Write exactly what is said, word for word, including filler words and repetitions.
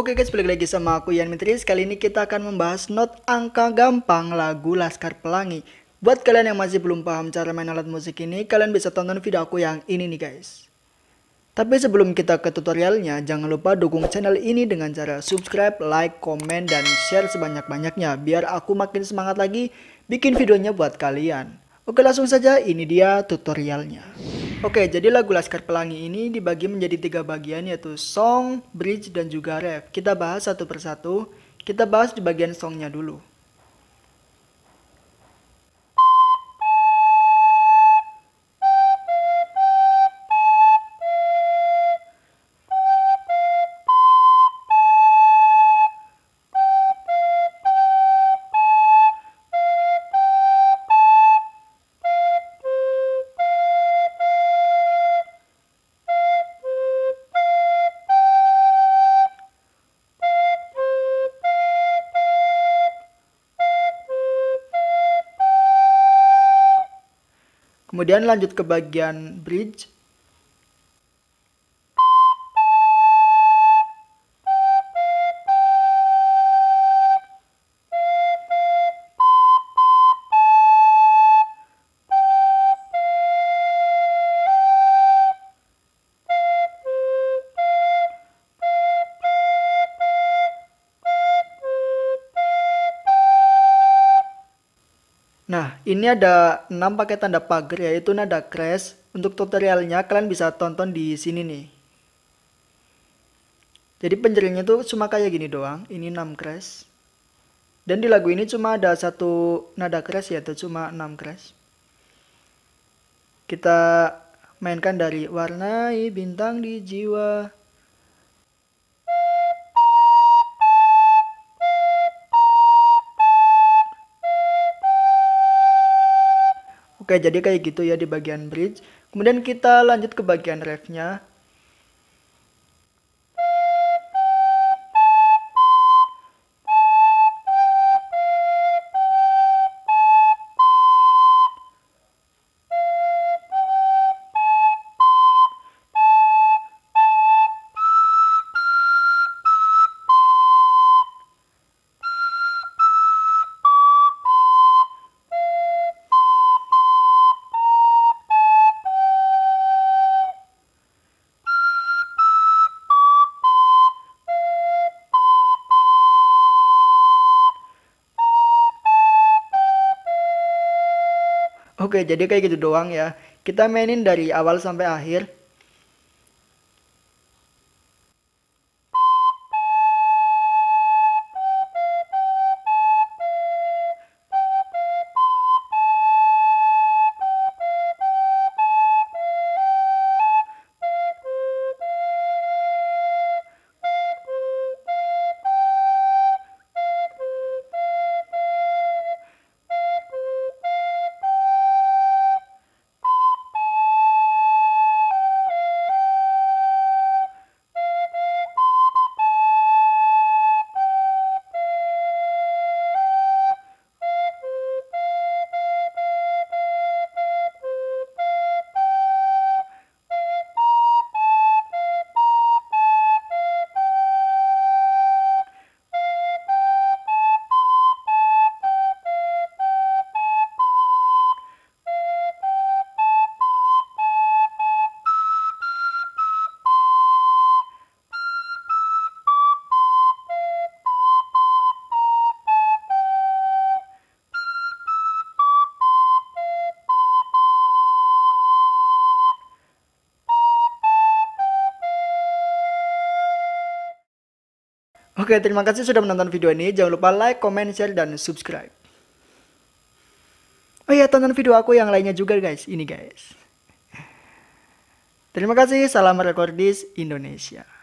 Oke guys, balik lagi sama aku Ian Mitriz. Kali ini kita akan membahas not angka gampang lagu Laskar Pelangi. Buat kalian yang masih belum paham cara main alat musik ini, kalian bisa tonton video aku yang ini nih guys. Tapi sebelum kita ke tutorialnya, jangan lupa dukung channel ini dengan cara subscribe, like, komen, dan share sebanyak-banyaknya, biar aku makin semangat lagi bikin videonya buat kalian. Oke, langsung saja, ini dia tutorialnya. Oke, jadi lagu Laskar Pelangi ini dibagi menjadi tiga bagian, yaitu song, bridge, dan juga ref. Kita bahas satu persatu. Kita bahas di bagian songnya dulu. Kemudian lanjut ke bagian bridge. Nah, ini ada enam pakai tanda pagar, yaitu nada crash. Untuk tutorialnya kalian bisa tonton di sini nih. Jadi penjeringnya itu cuma kayak gini doang, ini enam crash. Dan di lagu ini cuma ada satu nada crash, yaitu cuma enam crash. Kita mainkan dari warnai bintang di jiwa. Oke, jadi kayak gitu ya di bagian bridge. Kemudian kita lanjut ke bagian refnya. Oke, jadi kayak gitu doang ya. Kita mainin dari awal sampai akhir. Oke, terima kasih sudah menonton video ini. Jangan lupa like, comment, share, dan subscribe. Oh iya, tonton video aku yang lainnya juga guys. Ini guys. Terima kasih. Salam Recordis Indonesia.